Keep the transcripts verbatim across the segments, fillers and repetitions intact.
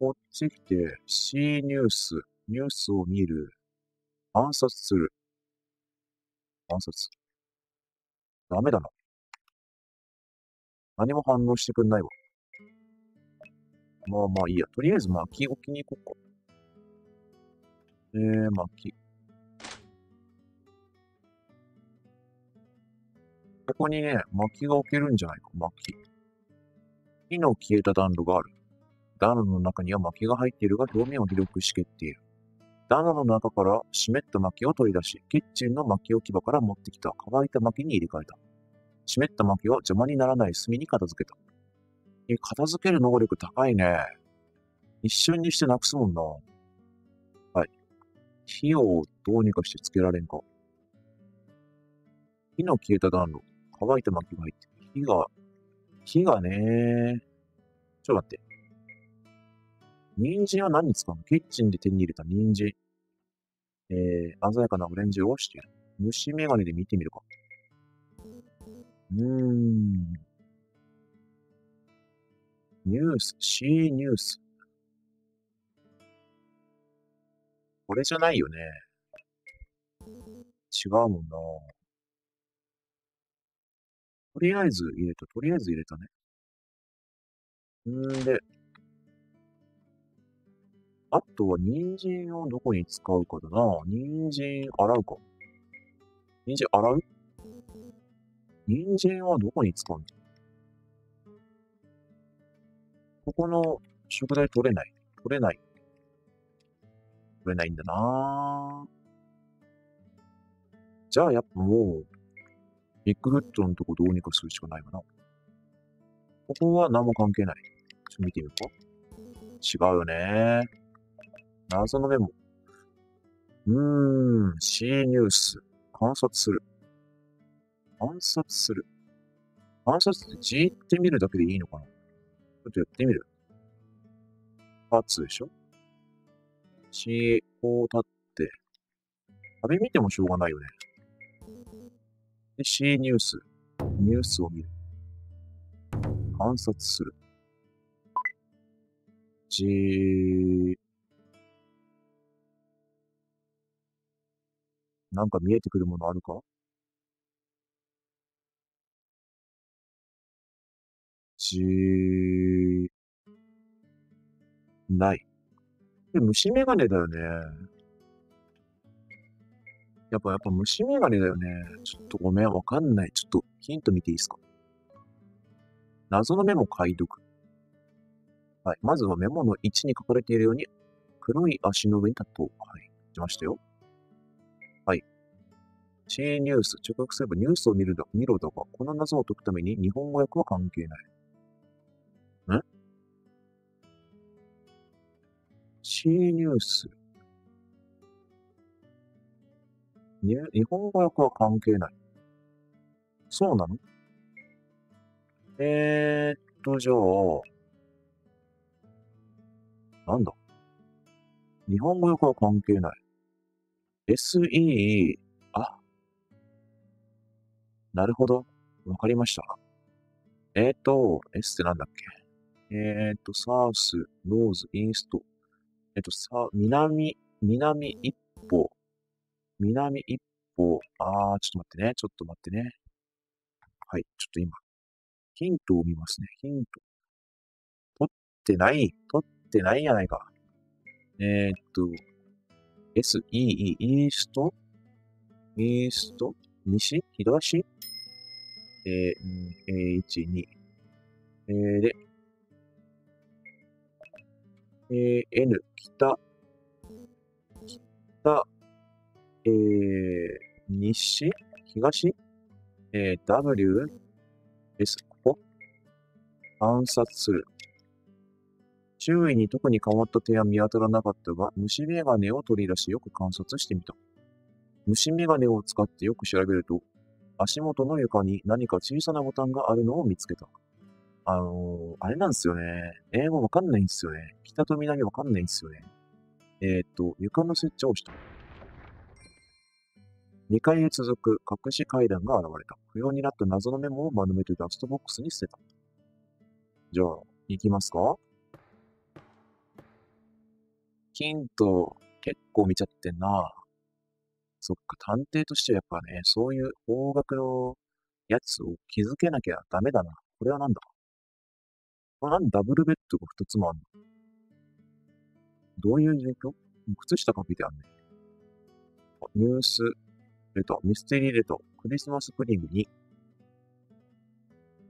こっち来て C ニュース、ニュースを見る、暗殺する、暗殺。ダメだな。何も反応してくんないわ。まあまあいいや。とりあえず薪置きに行こうか。えー、薪。ここにね、薪が置けるんじゃないか、薪。火の消えた暖炉がある。暖炉の中には薪が入っているが表面を広く湿っている。暖炉の中から湿った薪を取り出し、キッチンの薪置き場から持ってきた乾いた薪に入れ替えた。湿った薪を邪魔にならない炭に片付けた。え、片付ける能力高いね。一瞬にしてなくすもんな。はい。火をどうにかしてつけられんか。火の消えた暖炉。乾いた薪が入ってる。火が、火がね。ちょっと待って。人参は何に使うの？キッチンで手に入れた人参。えー、鮮やかなオレンジをしている。虫眼鏡で見てみるか。うーん。ニュース、C ニュース。これじゃないよね。違うもんな。とりあえず入れた、とりあえず入れたね。んで、あとは人参をどこに使うかだな。人参洗うか。人参洗う？人参はどこに使うんだ？ここの食材取れない。取れない。取れないんだな。じゃあやっぱもう、ビッグフットのとこどうにかするしかないかな。ここは何も関係ない。ちょっと見てみようか。違うよね。謎のメモ。うーん、C ニュース。観察する。暗殺する。暗殺ってじーって見るだけでいいのかな？ちょっとやってみる。パーツでしょ？し、こう立って。壁見てもしょうがないよね。で、C ニュース。ニュースを見る。暗殺する。じー。なんか見えてくるものあるか？じない。で、虫眼鏡だよね。やっぱ、やっぱ虫眼鏡だよね。ちょっとごめん、わかんない。ちょっとヒント見ていいですか？謎のメモ解読。はい。まずはメモのいちに書かれているように、黒い足の上に立とう。はい。来ましたよ。はい。C ニュース。直訳すればニュースを見るだ、見ろだが、この謎を解くために日本語訳は関係ない。ん？ C ニュース。日本語訳は関係ない。そうなの？えーっと、じゃあ、なんだ？日本語訳は関係ない。エスイー、あ、なるほど。わかりました。えーっと、S ってなんだっけ？えっと、サウス、ノーズ、イースト。えっと、さ、南、南一歩。南一歩。あー、ちょっと待ってね。ちょっと待ってね。はい、ちょっと今。ヒントを見ますね。ヒント。取ってない。取ってないやないか。えー、っと、S、E、E、イースト？イースト？西？東？えー、えー、いち、に。えー、で、えー、N、北、北、えー、西、東、えー、W、S、ここ、暗殺する。周囲に特に変わった点は見当たらなかったが、虫眼鏡を取り出しよく観察してみた。虫眼鏡を使ってよく調べると、足元の床に何か小さなボタンがあるのを見つけた。あのー、あれなんですよね。英語わかんないんですよね。北と南わかんないんですよね。えー、っと、床の設置をした。にかいへ続く隠し階段が現れた。不要になった謎のメモをまとめてダストボックスに捨てた。じゃあ、行きますか。近と結構見ちゃってんな。そっか、探偵としてはやっぱね、そういう方角のやつを気づけなきゃダメだな。これはなんだこれなんでダブルベッドがふたつもあんの？どういう状況？靴下かけてあんね。あ、ニュースレト、ミステリーレト、クリスマスプディングに。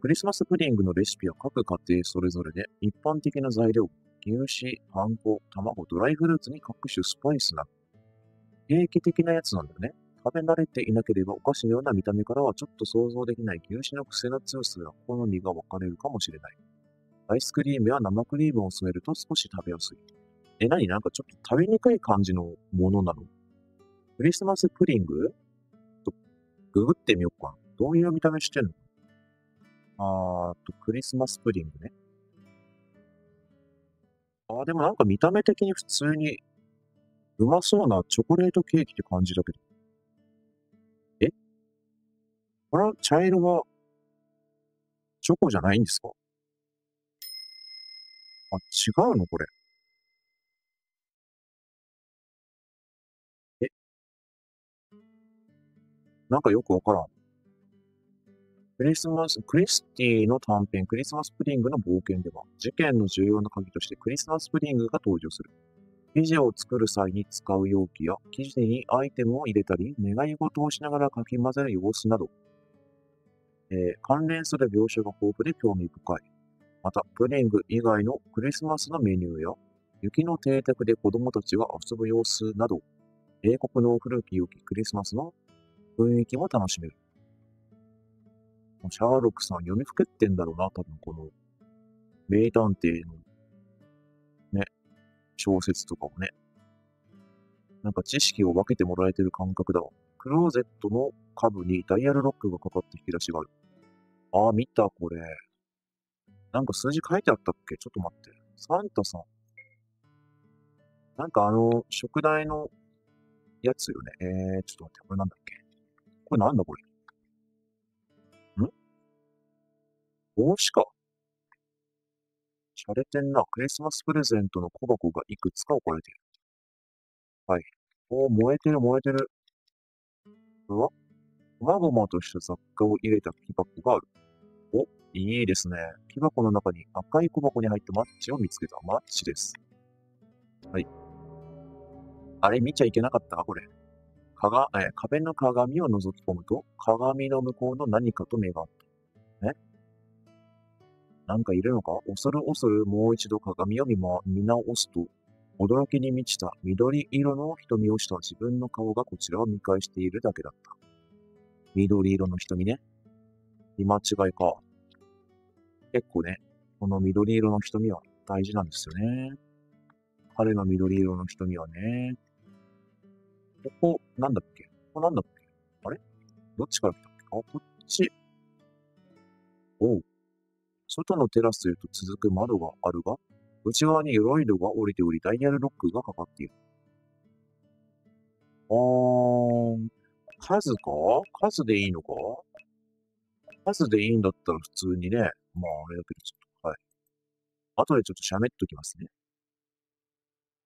クリスマスプディングのレシピは各家庭それぞれで、一般的な材料、牛脂、パン粉、卵、ドライフルーツに各種スパイスなど。定期的なやつなんだよね。食べ慣れていなければお菓子のような見た目からはちょっと想像できない牛脂の癖の強さや好みが分かれるかもしれない。アイスクリームや生クリームを添えると少し食べやすい。え、なになんかちょっと食べにくい感じのものなの？クリスマスプディングと、ググってみようかな。どういう見た目してんの？あーっと、クリスマスプディングね。あー、でもなんか見た目的に普通にうまそうなチョコレートケーキって感じだけど。え、これは茶色はチョコじゃないんですか？あ、違うのこれ。え、なんかよくわからん。クリスマス、クリスティの短編、クリスマスプディングの冒険では、事件の重要な鍵としてクリスマスプディングが登場する。生地を作る際に使う容器や、生地にアイテムを入れたり、願い事をしながらかき混ぜる様子など、えー関連する描写が豊富で興味深い。また、プディング以外のクリスマスのメニューや、雪の邸宅で子供たちが遊ぶ様子など、英国の古き良きクリスマスの雰囲気も楽しめる。シャーロックさん読みふけってんだろうな、多分この、名探偵の、ね、小説とかをね。なんか知識を分けてもらえてる感覚だわ。クローゼットの下部にダイヤルロックがかかって引き出しがある。ああ、見た、これ。なんか数字書いてあったっけ？ちょっと待って。サンタさん。なんかあの、食材のやつよね。えー、ちょっと待って、これなんだっけ？これなんだこれ。帽子か。洒落てんな。クリスマスプレゼントの小箱がいくつか置かれている。はい。おー、燃えてる燃えてる。これはこまごまとした雑貨を入れた木箱がある。お、いいですね。木箱の中に赤い小箱に入ったマッチを見つけた。マッチです。はい。あれ見ちゃいけなかったこれ。かが、え、壁の鏡を覗き込むと、鏡の向こうの何かと目が合った。え、なんかいるのか？恐る恐るもう一度鏡を見ま、見直すと、驚きに満ちた緑色の瞳をした自分の顔がこちらを見返しているだけだった。緑色の瞳ね。見間違いか。結構ね、この緑色の瞳は大事なんですよね。彼の緑色の瞳はね。ここ、なんだっけ？ここなんだっけ？あれ？どっちから来たっけ？あ、こっち。おう。外のテラスへと続く窓があるが、内側に鎧戸が降りており、ダイヤルロックがかかっている。あー、数か数でいいのか？数でいいんだったら普通にね、まああれだけどちょっと、はい。後でちょっと喋っときますね。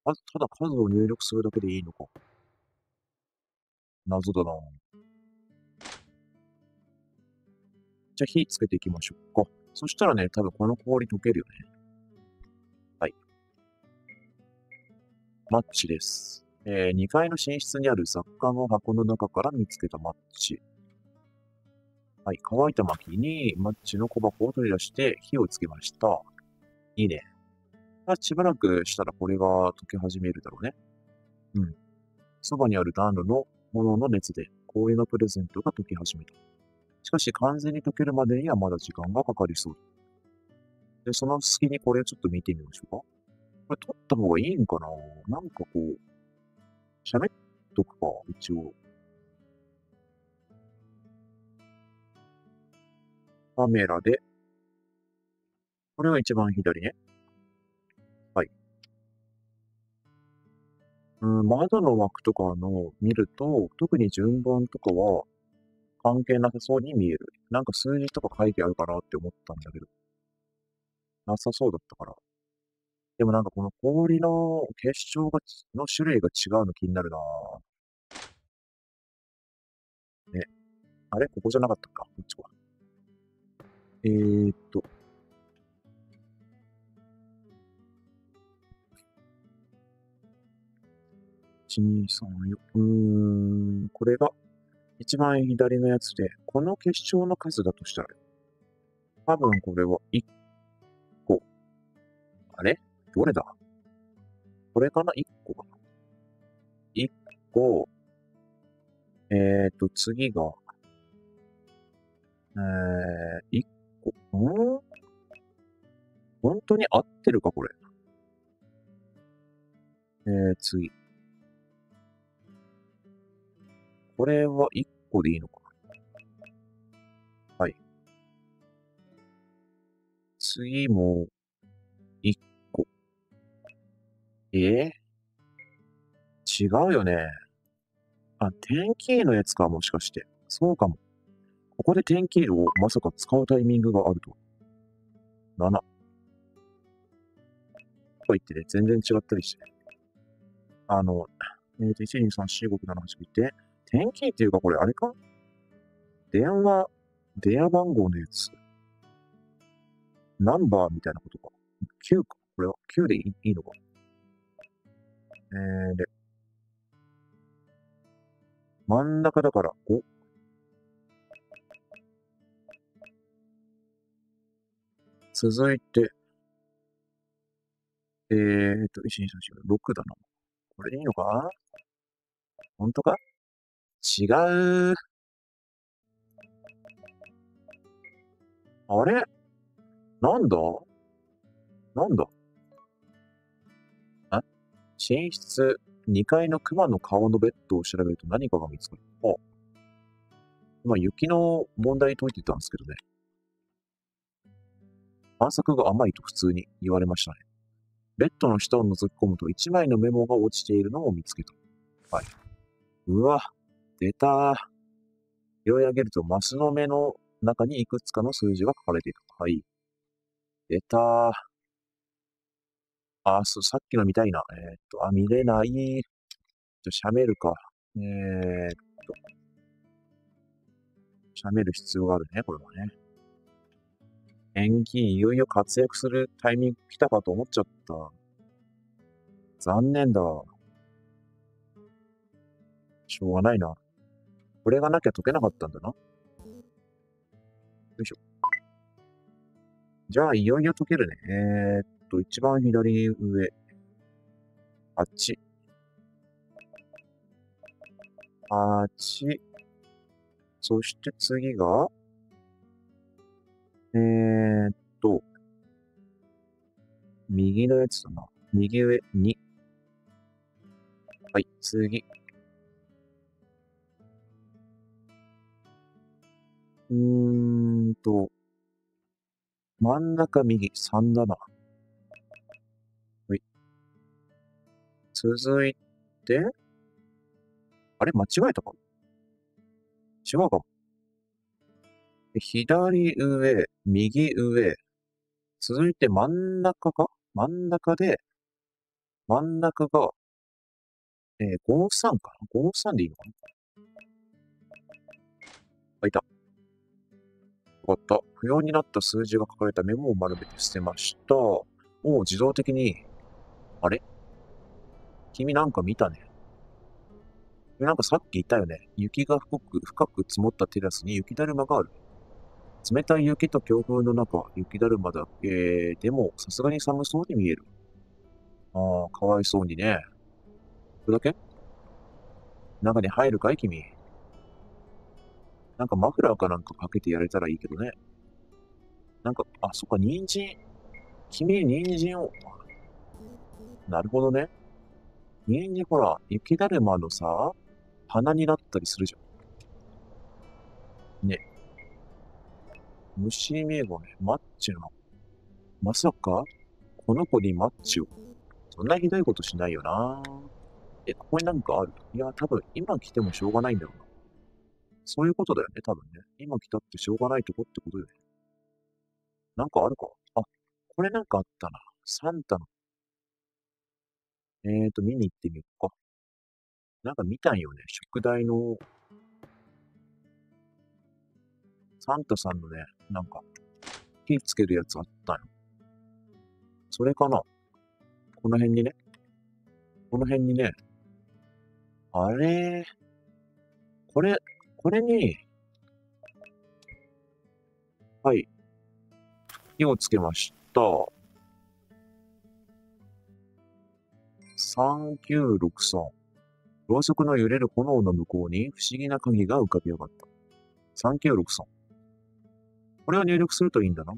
あ、ただ数を入力するだけでいいのか。謎だな。じゃあ火つけていきましょうか。そしたらね、多分この氷溶けるよね。はい。マッチです。えー、にかいの寝室にある雑貨の箱の中から見つけたマッチ。はい。乾いた薪にマッチの小箱を取り出して火をつけました。いいね。あ、しばらくしたらこれが溶け始めるだろうね。うん。そばにある暖炉の炎の熱で氷のプレゼントが溶け始めた。しかし完全に溶けるまでにはまだ時間がかかりそうだ。で、その隙にこれをちょっと見てみましょうか。これ取った方がいいんかな？なんかこう、喋っとくか、一応。カメラで。これは一番左ね。はい。うん、窓の枠とかの見ると、特に順番とかは、関係なさそうに見える。なんか数字とか書いてあるかなって思ったんだけど。なさそうだったから。でもなんかこの氷の結晶がち、の種類が違うの気になるなぁ。え、あれここじゃなかったか。こっちか。えーっと。いち、に、さん、よん。うーん、これが一番左のやつで、この結晶の数だとしたら、多分これはいっこ。あれどれだこれかな ?いっ 個かな ?いっ 個。えっと、次が、えー、いっこ。ん本当に合ってるかこれ。えー、次。これはいっこでいいのか。はい。次もいっこ。えー、違うよね。あ、テンキーのやつか、もしかして。そうかも。ここでテンキーをまさか使うタイミングがあるとは。なな。と言ってね、全然違ったりして。あの、えっと、いち、に、さん、よん、ご、ろく、なな、はち、きゅう、じゅう。天気っていうか、これ、あれか電話、電話番号のやつ。ナンバーみたいなことか。きゅうか。これはきゅうでいい、いいのか。えー、で、真ん中だからご。続いて、えーっと、いち、に、さん、よん、ご、ろくだな。これでいいのかほんとか違う。あれなんだなんだあ寝室にかいの熊の顔のベッドを調べると何かが見つかる。あ、今雪の問題解いてたんですけどね。探索が甘いと普通に言われましたね。ベッドの下を覗き込むといちまいのメモが落ちているのを見つけた。はい。うわ。出たー。拾い上げると、マスの目の中にいくつかの数字が書かれている。はい。出たー。あ、そう、さっきの見たいな。えー、っと、あ、見れない。じゃ、喋るか。えー、っと。喋る必要があるね、これはね。演技、いよいよ活躍するタイミング来たかと思っちゃった。残念だ。しょうがないな。これがなきゃ解けなかったんだな。よいしょ。じゃあ、いよいよ解けるね。えー、っと、一番左上。あっち。あっち。そして次が、えー、っと、右のやつだな。右上に。はい、次。うーんと、真ん中右さんだな。はい。続いて、あれ間違えたか違うか左上、右上。続いて真ん中か真ん中で、真ん中が、えー、ごじゅうさんかな ?ごじゅうさん でいいのかなあ、いた。わかった。不要になった数字が書かれたメモを丸めて捨てました。おう、自動的に。あれ君なんか見たね。君なんかさっきいたよね。雪が深く、深く積もったテラスに雪だるまがある。冷たい雪と強風の中、雪だるまだけでもさすがに寒そうに見える。ああ、かわいそうにね。それだけ中に入るかい君。なんかマフラーかなんかかけてやれたらいいけどね。なんか、あ、そっか、人参。君、人参を。なるほどね。人参ほら、雪だるまのさ、鼻になったりするじゃん。ね。虫眼鏡、マッチなの。まさか、この子にマッチを。そんなひどいことしないよな。え、ここになんかある？いや、多分今来てもしょうがないんだろうな。そういうことだよね、多分ね。今来たってしょうがないとこってことよね。なんかあるかあ、これなんかあったな。サンタのえっと、見に行ってみようか。なんか見たんよね、宿題のサンタさんのね、なんか、火つけるやつあったよ。それかな。この辺にね。この辺にね。あれこれ、これに、はい。火をつけました。さんきゅうろくさん。ろうそくの揺れる炎の向こうに不思議な影が浮かび上がった。さんきゅうろくさん。これを入力するといいんだな。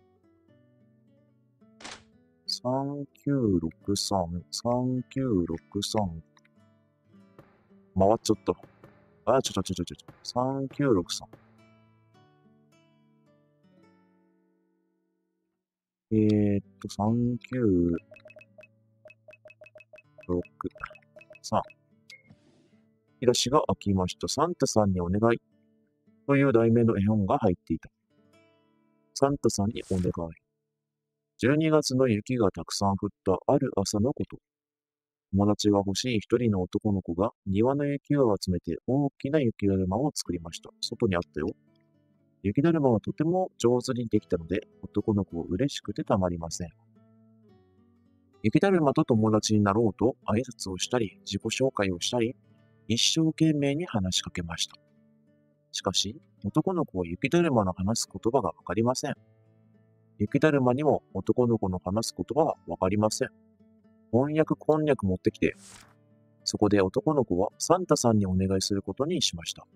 さんきゅうろくさん、さんきゅうろくさん。回っちゃった。あ、ちょちょちょちょちょ。さんきゅうろくさん。えーっと、さんきゅうろくさん。引き出しが開きました。サンタさんにお願い。という題名の絵本が入っていた。サンタさんにお願い。じゅうにがつの雪がたくさん降ったある朝のこと。友達が欲しい一人の男の子が庭の雪を集めて大きな雪だるまを作りました。外にあったよ。雪だるまはとても上手にできたので、男の子は嬉しくてたまりません。雪だるまと友達になろうと挨拶をしたり、自己紹介をしたり、一生懸命に話しかけました。しかし、男の子は雪だるまの話す言葉がわかりません。雪だるまにも男の子の話す言葉はわかりません。翻訳こんにゃく持ってきて。そこで男の子はサンタさんにお願いすることにしました。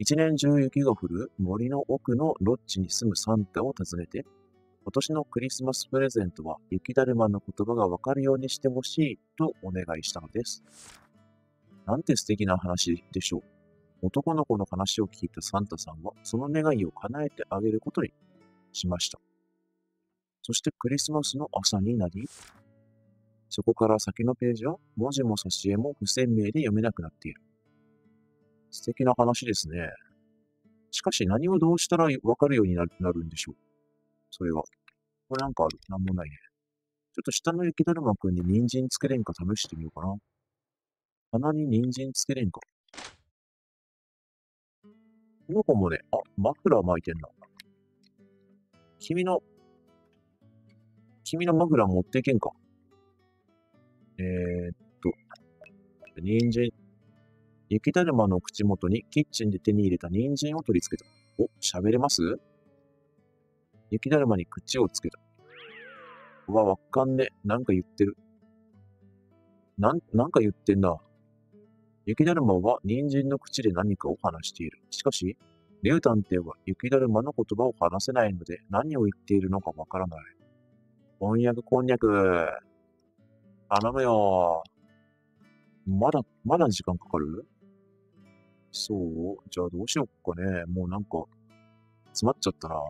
一年中雪が降る森の奥のロッジに住むサンタを訪ねて、今年のクリスマスプレゼントは雪だるまの言葉がわかるようにしてほしいとお願いしたのです。なんて素敵な話でしょう。男の子の話を聞いたサンタさんは、その願いを叶えてあげることにしました。そしてクリスマスの朝になり、そこから先のページは文字も挿絵も不鮮明で読めなくなっている。素敵な話ですね。しかし何をどうしたらわかるようになるんでしょう。それは。これなんかある。なんもないね。ちょっと下の雪だるまくんに人参つけれんか試してみようかな。鼻に人参つけれんか。この子もね、あ、マフラー巻いてんな。君の、君のマフラー持っていけんか。えー、っと、人参。雪だるまの口元にキッチンで手に入れた人参を取り付けた。お、喋れます?雪だるまに口をつけた。うわ、わかんね。なんか言ってる。なん、なんか言ってんな。雪だるまは人参の口で何かを話している。しかし、リュウ探偵は雪だるまの言葉を話せないので何を言っているのかわからない。翻訳こんにゃく。頼むよ。まだ、まだ時間かかる?そう?じゃあどうしよっかね。もうなんか、詰まっちゃったな。